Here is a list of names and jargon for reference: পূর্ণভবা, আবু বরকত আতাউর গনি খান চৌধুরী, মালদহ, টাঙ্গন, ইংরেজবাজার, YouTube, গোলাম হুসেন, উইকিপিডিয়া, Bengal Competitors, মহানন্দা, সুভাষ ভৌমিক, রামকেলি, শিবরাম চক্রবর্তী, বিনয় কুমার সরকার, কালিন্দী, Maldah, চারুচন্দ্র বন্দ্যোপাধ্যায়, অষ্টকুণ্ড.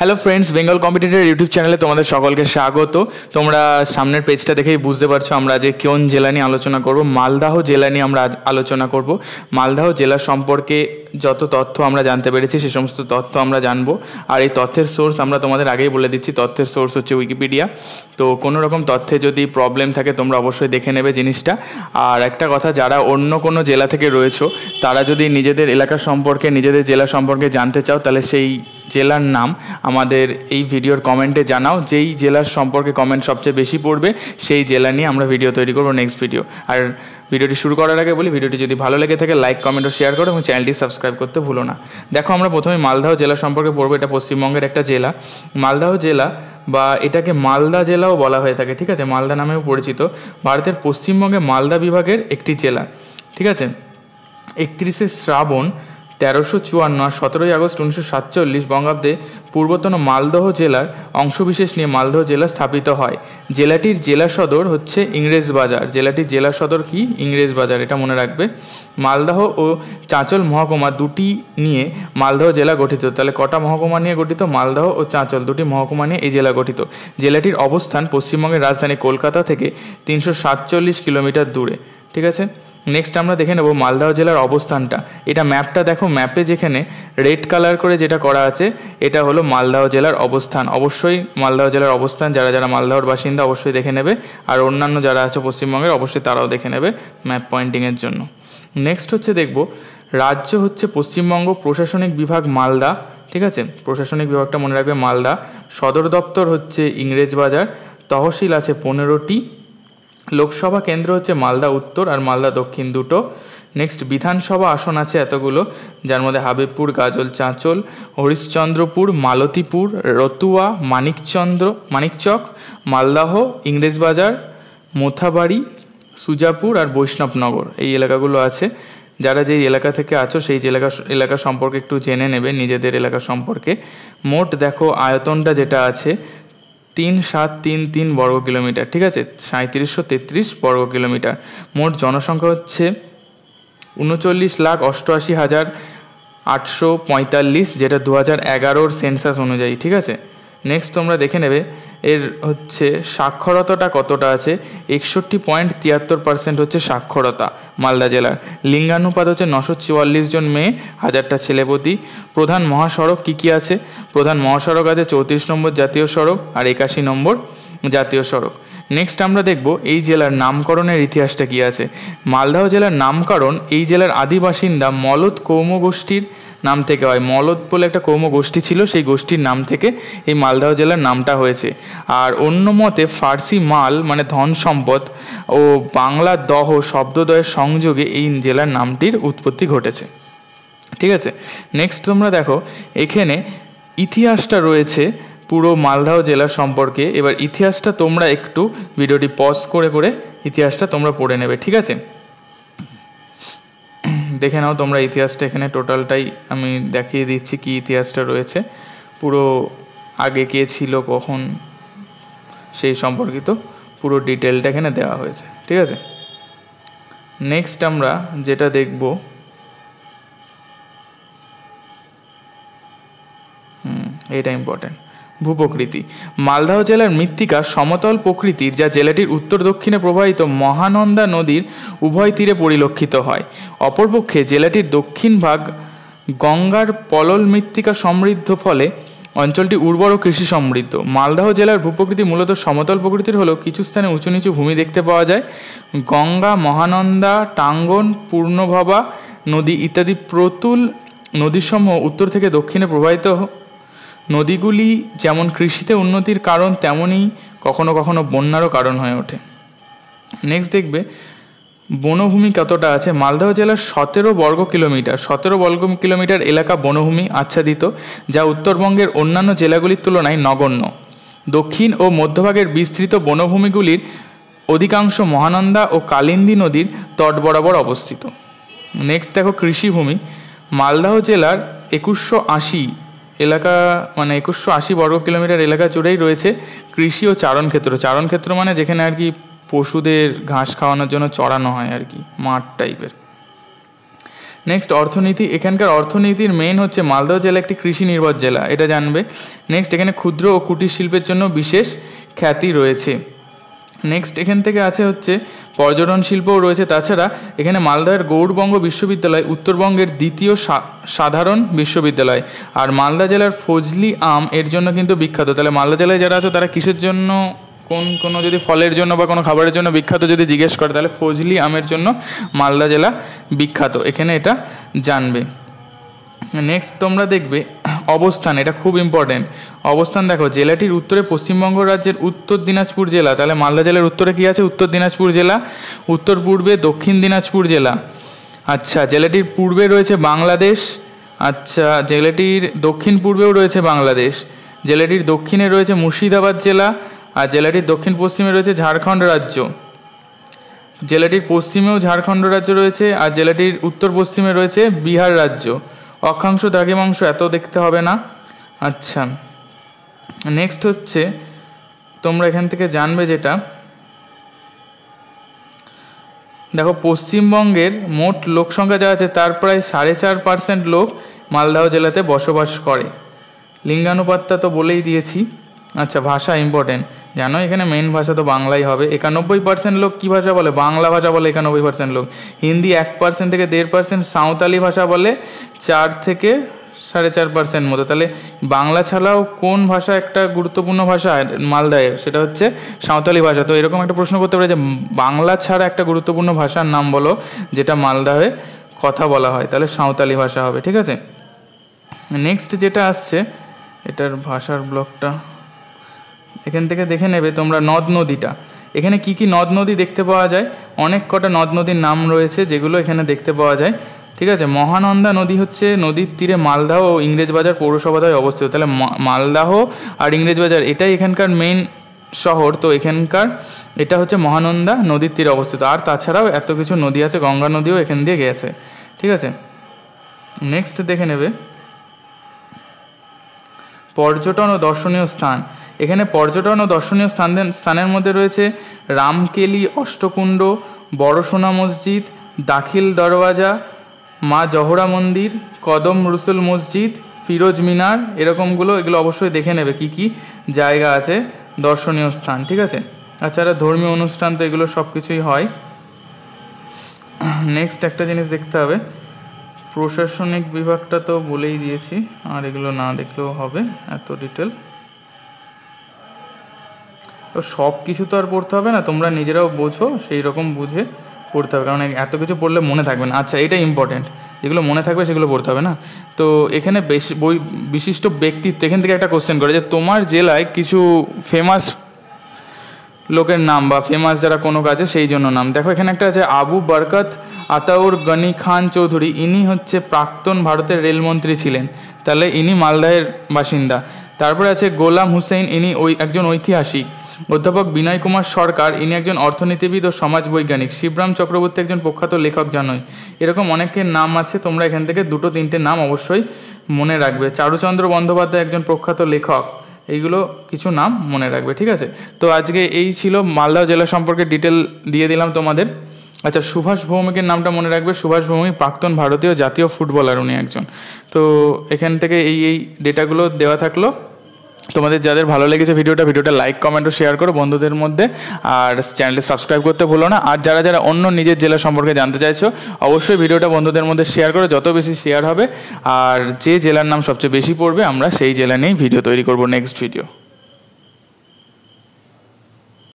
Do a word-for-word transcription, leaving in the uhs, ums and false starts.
Hello friends Bengal competitor YouTube चैनले तुम्हारे सकल के स्वागत। तुम्हारा सामने पेजटा देखे बुझते पर कौन जिला नहीं आलोचना करब। मालदाह जिला नहीं आलोचना करब। मालदाह जिला सम्पर्के যত তথ্য আমরা জানতে পেরেছি সেই সমস্ত তথ্য আমরা জানব। আর এই তথ্যের সোর্স আমরা তোমাদের আগেই বলে দিচ্ছি, তথ্যের সোর্স হচ্ছে উইকিপিডিয়া। তো কোনো রকম তথ্যে যদি প্রবলেম থাকে তোমরা অবশ্যই দেখে নেবে জিনিসটা। আর একটা কথা, যারা অন্য কোনো জেলা থেকে রয়েছো তারা যদি নিজেদের এলাকা সম্পর্কে নিজেদের জেলা সম্পর্কে জানতে চাও তাহলে সেই জেলার নাম আমাদের এই ভিডিওর কমেন্টে জানাও। যেই জেলার সম্পর্কে কমেন্ট সবচেয়ে বেশি পড়বে সেই জেলা নিয়ে আমরা ভিডিও তৈরি করব নেক্সট ভিডিও। আর ভিডিওটি শুরু করার আগে বলি, ভিডিওটি যদি ভালো লেগে থাকে লাইক কমেন্ট ও শেয়ার করো এবং চ্যানেলটি সাবস্ক্রাইব করতে ভুলো না। দেখো আমরা প্রথমে মালদহ জেলা সম্পর্কে পড়বো। এটা পশ্চিমবঙ্গের একটা জেলা। মালদহ জেলা বা এটাকে মালদা জেলাও বলা হয়ে থাকে, ঠিক আছে, মালদা নামেও পরিচিত। ভারতের পশ্চিমবঙ্গে মালদা বিভাগের একটি জেলা, ঠিক আছে। একত্রিশে শ্রাবণ তেরোশো চুয়ান্ন আর সতেরোই আগস্ট উনিশশো সাতচল্লিশ বঙ্গাব্দে পূর্বতন মালদহ জেলার অংশবিশেষ নিয়ে মালদহ জেলা স্থাপিত হয়। জেলাটির জেলা সদর হচ্ছে ইংরেজ বাজার। জেলাটির জেলা সদর কি? ইংরেজ বাজার, এটা মনে রাখবে। মালদহ ও চাঁচল মহকুমা দুটি নিয়ে মালদহ জেলা গঠিত। তাহলে কটা মহকুমা নিয়ে গঠিত? মালদহ ও চাঁচল দুটি মহকুমা নিয়ে এই জেলা গঠিত। জেলাটির অবস্থান পশ্চিমবঙ্গের রাজধানী কলকাতা থেকে তিনশো সাতচল্লিশ কিলোমিটার দূরে, ঠিক আছে। নেক্সট আমরা দেখে নেব মালদহ জেলার অবস্থানটা। এটা ম্যাপটা দেখো, ম্যাপে যেখানে রেড কালার করে যেটা করা আছে এটা হলো মালদহ জেলার অবস্থান। অবশ্যই মালদহ জেলার অবস্থান যারা যারা মালদহর বাসিন্দা অবশ্যই দেখে নেবে, আর অন্যান্য যারা আছে পশ্চিমবঙ্গের অবশ্যই তারাও দেখে নেবে ম্যাপ পয়েন্টিংয়ের জন্য। নেক্সট হচ্ছে দেখব রাজ্য হচ্ছে পশ্চিমবঙ্গ, প্রশাসনিক বিভাগ মালদা, ঠিক আছে, প্রশাসনিক বিভাগটা মনে রাখবে মালদা। সদর দপ্তর হচ্ছে ইংরেজবাজার। তহসিল আছে পনেরোটি। লোকসভা কেন্দ্র হচ্ছে মালদা উত্তর আর মালদা দক্ষিণ দুটো। নেক্সট বিধানসভা আসন আছে এতগুলো, যার মধ্যে হাবিবপুর, গাজল, চাঁচল, হরিশ্চন্দ্রপুর, মালতিপুর, রতুয়া, মানিকচন্দ্র মানিকচক, মালদাহ, ইংরেজবাজার, মোথাবাড়ি, সুজাপুর আর বৈষ্ণবনগর, এই এলাকাগুলো আছে। যারা যেই এলাকা থেকে আছো সেই এলাকা এলাকা সম্পর্কে একটু জেনে নেবে নিজেদের এলাকা সম্পর্কে। মোট দেখো আয়তনটা যেটা আছে তিন সাত তিন তিন বর্গ কিলোমিটার, ঠিক আছে, সাঁত্রিশশো তেত্রিশ বর্গ কিলোমিটার। মোট জনসংখ্যা হচ্ছে উনচল্লিশ লাখ অষ্টআশি হাজার আটশো পঁয়তাল্লিশ, যেটা দু হাজার এগারোর সেন্সাস অনুযায়ী, ঠিক আছে। নেক্সট তোমরা দেখে নেবে এর হচ্ছে সাক্ষরতাটা কতটা আছে। একষট্টি পয়েন্ট তিয়াত্তর পার্সেন্ট হচ্ছে সাক্ষরতা মালদা জেলার। লিঙ্গানুপাত হচ্ছে নশো চুয়াল্লিশ জন মেয়ে হাজারটা ছেলেপতি। প্রধান মহাসড়ক কী কী আছে? প্রধান মহাসড়ক আছে চৌত্রিশ নম্বর জাতীয় সড়ক আর একাশি নম্বর জাতীয় সড়ক। নেক্সট আমরা দেখব এই জেলার নামকরণের ইতিহাসটা কী আছে। মালদহ জেলার নামকরণ এই জেলার আদি বাসিন্দা মলদ কৌম গোষ্ঠীর নাম থেকে হয়। মলদ বলে একটা কৌম গোষ্ঠী ছিল, সেই গোষ্ঠীর নাম থেকে এই মালদহ জেলার নামটা হয়েছে। আর অন্য মতে ফার্সি মাল মানে ধন সম্পদ ও বাংলা দহ শব্দদ্বয়ের সংযোগে এই জেলার নামটির উৎপত্তি ঘটেছে, ঠিক আছে। নেক্সট তোমরা দেখো এখানে ইতিহাসটা রয়েছে পুরো মালদহ জেলা সম্পর্কে। এবার ইতিহাসটা তোমরা একটু ভিডিওটি পজ করে করে ইতিহাসটা তোমরা পড়ে নেবে, ঠিক আছে। দেখে নাও তোমরা ইতিহাসটা, এখানে টোটালটাই আমি দেখিয়ে দিচ্ছি কি ইতিহাসটা রয়েছে, পুরো আগে কে ছিল কখন সেই সম্পর্কিত পুরো ডিটেলটা এখানে দেওয়া হয়েছে, ঠিক আছে। নেক্সট আমরা যেটা দেখব, হুম এটা ইম্পর্টেন্ট, ভূপ্রকৃতি। মালদহ জেলার মৃত্তিকা সমতল প্রকৃতির, যা জেলাটির উত্তর দক্ষিণে প্রবাহিত মহানন্দা নদীর উভয় তীরে পরিলক্ষিত হয়। অপরপক্ষে জেলাটির দক্ষিণ ভাগ গঙ্গার পলল মৃত্তিকা সমৃদ্ধ, ফলে অঞ্চলটি উর্বর ও কৃষি সমৃদ্ধ। মালদহ জেলার ভূপ্রকৃতি মূলত সমতল প্রকৃতির হলেও কিছু স্থানে উঁচু নিচু ভূমি দেখতে পাওয়া যায়। গঙ্গা, মহানন্দা, টাঙ্গন, পূর্ণভবা নদী ইত্যাদি প্রতুল নদীসমূহ উত্তর থেকে দক্ষিণে প্রবাহিত। নদীগুলি যেমন কৃষিতে উন্নতির কারণ তেমনই কখনো কখনো বন্যারও কারণ হয়ে ওঠে। নেক্সট দেখবে বনভূমি কতটা আছে। মালদহ জেলার সতেরো বর্গ কিলোমিটার সতেরো বর্গ কিলোমিটার এলাকা বনভূমি আচ্ছাদিত, যা উত্তরবঙ্গের অন্যান্য জেলাগুলির তুলনায় নগণ্য। দক্ষিণ ও মধ্যভাগের বিস্তৃত বনভূমিগুলির অধিকাংশ মহানন্দা ও কালিন্দী নদীর তট বরাবর অবস্থিত। নেক্সট দেখো কৃষিভূমি। মালদহ জেলার একুশশো আশি এলাকা মানে একুশশো আশি বর্গ কিলোমিটার এলাকা জুড়েই রয়েছে কৃষি ও চারণ ক্ষেত্র। চারণ ক্ষেত্র মানে যেখানে আর কি পশুদের ঘাস খাওয়ানোর জন্য চড়ানো হয় আর কি, মাঠ টাইপের। नेक्स्ट अर्थनीति एखानकार अर्थनीतिर मेन होच्छे मालदह जिला एक कृषि निर्भर जिला एटा जानबे। नेक्स्ट एखाने क्षुद्र और कुटीर शिल्पेर जन्य विशेष ख्याति रयेछे। नेक्स्ट एखान थेके आछे होच्छे पर्यटन शिल्पও रयेछे। ताछाड़ा एखाने मालदार गौड़बंग विश्वविद्यालय उत्तरबंगेर द्वितीय साधारण विश्वविद्यालय और मालदा जिलार फजलि आम एर जन्य किन्तु बिख्यात। ताहले मालदा जिलाय जारा आछो तारा किसेर जन्य কোন কোন যদি ফলের জন্য বা কোনো খাবারের জন্য বিখ্যাত যদি জিজ্ঞেস করে তাহলে ফজলি আমের জন্য মালদা জেলা বিখ্যাত, এখানে এটা জানবে। নেক্সট তোমরা দেখবে অবস্থান, এটা খুব ইম্পর্টেন্ট। অবস্থান দেখো, জেলাটির উত্তরে পশ্চিমবঙ্গ রাজ্যের উত্তর দিনাজপুর জেলা, তাহলে মালদা জেলার উত্তরে কী আছে? উত্তর দিনাজপুর জেলা, উত্তর পূর্বে দক্ষিণ দিনাজপুর জেলা। আচ্ছা, জেলাটির পূর্বে রয়েছে বাংলাদেশ। আচ্ছা, জেলাটির দক্ষিণ পূর্বেও রয়েছে বাংলাদেশ। জেলাটির দক্ষিণে রয়েছে মুর্শিদাবাদ জেলা আর জেলাটির দক্ষিণ পশ্চিমে রয়েছে ঝাড়খণ্ড রাজ্য। জেলাটির পশ্চিমেও ঝাড়খণ্ড রাজ্য রয়েছে আর জেলাটির উত্তর পশ্চিমে রয়েছে বিহার রাজ্য। অক্ষাংশ দ্রাঘিমাংশ এত দেখতে হবে না। আচ্ছা, নেক্সট হচ্ছে তোমরা এখান থেকে জানবে যেটা, দেখো পশ্চিমবঙ্গের মোট লোকসংখ্যা যা আছে তার প্রায় সাড়ে চার পার্সেন্ট লোক মালদহ জেলাতে বসবাস করে। লিঙ্গানুপাতটা তো বলেই দিয়েছি। আচ্ছা, ভাষা ইম্পর্টেন্ট, জানো এখানে মেন ভাষা তো বাংলাই হবে। একানব্বই পার্সেন্ট লোক কী ভাষা বলে? বাংলা ভাষা বলে একানব্বই পার্সেন্ট লোক। হিন্দি এক পার্সেন্ট থেকে দেড় পার্সেন্ট, সাঁওতালি ভাষা বলে চার থেকে সাড়ে চার পার্সেন্ট মতো। তাহলে বাংলা ছাড়াও কোন ভাষা একটা গুরুত্বপূর্ণ ভাষা মালদায়ের, সেটা হচ্ছে সাঁওতালি ভাষা। তো এরকম একটা প্রশ্ন করতে পারে যে বাংলা ছাড়া একটা গুরুত্বপূর্ণ ভাষার নাম বলো যেটা মালদায়ে কথা বলা হয়, তাহলে সাঁওতালি ভাষা হবে। ঠিক আছে, নেক্সট যেটা আসছে এটার ভাষার ব্লকটা এখান থেকে দেখে নেবে তোমরা। নদ নদীটা, এখানে কি কি নদ নদী দেখতে পাওয়া যায়? অনেক কটা নদ নদীর নাম রয়েছে যেগুলো এখানে দেখতে পাওয়া যায়। ঠিক আছে, মহানন্দা নদী হচ্ছে নদীর তীরে মালদাহ ও ইংরেজবাজার পৌরসভায় অবস্থিত। তাহলে মালদাহ আর ইংরেজবাজার এটাই এখানকার মেইন শহর, তো এখানকার এটা হচ্ছে মহানন্দা নদীর তীরে অবস্থিত। আর তাছাড়াও এত কিছু নদী আছে, গঙ্গা নদীও এখান দিয়ে গেছে। ঠিক আছে, নেক্সট দেখে নেবে পর্যটন ও দর্শনীয় স্থান। এখানে পর্যটন ও দর্শনীয় স্থান স্থানের মধ্যে রয়েছে রামকেলি, অষ্টকুণ্ড, বড়সোনা মসজিদ, দাখিল দরওয়াজা, মা জহরা মন্দির, কদম রসুল মসজিদ, ফিরোজ মিনার, এরকমগুলো। এগুলো অবশ্যই দেখে নেবে কি কি জায়গা আছে দর্শনীয় স্থান। ঠিক আছে, তাছাড়া ধর্মীয় অনুষ্ঠান তো এগুলো সব কিছুই হয়। নেক্সট একটা জিনিস দেখতে হবে, প্রশাসনিক বিভাগটা তো বলেই দিয়েছি, আর এগুলো না দেখলেও হবে এত ডিটেল। তো সব কিছু তো আর পড়তে হবে না, তোমরা নিজেরাও বোঝো সেই রকম বুঝে পড়তে হবে, কারণ এত কিছু পড়লে মনে থাকবে না। আচ্ছা, এটা ইম্পর্টেন্ট, যেগুলো মনে থাকবে সেগুলো পড়তে হবে না। তো এখানে বেশ বই বিশিষ্ট ব্যক্তিত্ব, এখান থেকে একটা কোশ্চেন করে যে তোমার জেলায় কিছু ফেমাস লোকের নাম বা ফেমাস যারা কোনো কাজে সেই জন্য নাম। দেখো এখানে একটা আছে আবু বরকত আতাউর গনি খান চৌধুরী, ইনি হচ্ছে প্রাক্তন ভারতের রেলমন্ত্রী ছিলেন, তাহলে ইনি মালদাহের বাসিন্দা। তারপরে আছে গোলাম হুসেন, ইনি ওই একজন ঐতিহাসিক। অধ্যাপক বিনয় কুমার সরকার, ইনি একজন অর্থনীতিবিদ ও সমাজ বৈজ্ঞানিক। শিবরাম চক্রবর্তী একজন প্রখ্যাত লেখক, জানোই। এরকম অনেকের নাম আছে, তোমরা এখান থেকে দুটো তিনটে নাম অবশ্যই মনে রাখবে। চারুচন্দ্র বন্দ্যোপাধ্যায় একজন প্রখ্যাত লেখক, এইগুলো কিছু নাম মনে রাখবে। ঠিক আছে, তো আজকে এই ছিল মালদহ জেলা সম্পর্কে ডিটেল দিয়ে দিলাম তোমাদের। আচ্ছা, সুভাষ ভৌমিকের নামটা মনে রাখবে, সুভাষ ভৌমিক প্রাক্তন ভারতীয় জাতীয় ফুটবলার, উনি একজন। তো এখান থেকে এই এই ডেটাগুলো দেওয়া থাকলো। তোমাদের যাদের ভালো লেগেছে ভিডিওটা, ভিডিওটা লাইক কমেন্ট ও শেয়ার করো বন্ধুদের মধ্যে, আর চ্যানেলটি সাবস্ক্রাইব করতে ভুলো না। আর যারা যারা অন্য নিজের জেলা সম্পর্কে জানতে চাইছো অবশ্যই ভিডিওটা বন্ধুদের মধ্যে শেয়ার করো, যত বেশি শেয়ার হবে আর যে জেলার নাম সবচেয়ে বেশি পড়বে আমরা সেই জেলা নিয়েই ভিডিও তৈরি করব নেক্সট ভিডিও।